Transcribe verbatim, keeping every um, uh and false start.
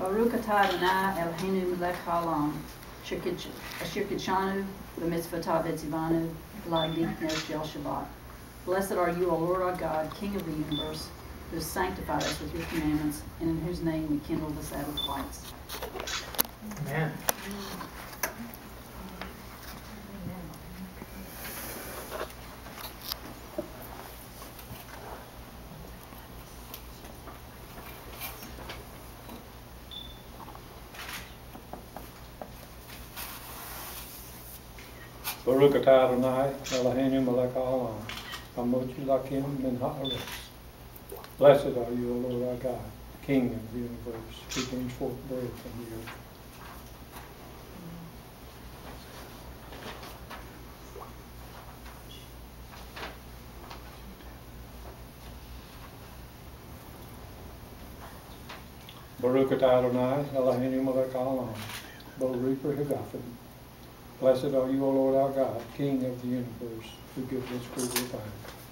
Barukatah Adonai Eloheinu melech haolam, asher kidshanu b'mitzvotav etzivanu la'adlik el Shabbat. Blessed are you, O Lord our God, King of the universe, who has sanctified us with your commandments, and in whose name we kindle the Sabbath lights. Amen. Baruch atah Adonai Eloheinu melech haolam, hamochi lakim min ha'aretz. Blessed are you, O Lord our God, King of the universe, who brings forth bread from the earth. Baruch atah Adonai Eloheinu melech haolam, bo ruach hagafim. Blessed are you, O Lord our God, King of the universe, who gives us fruit of the vine.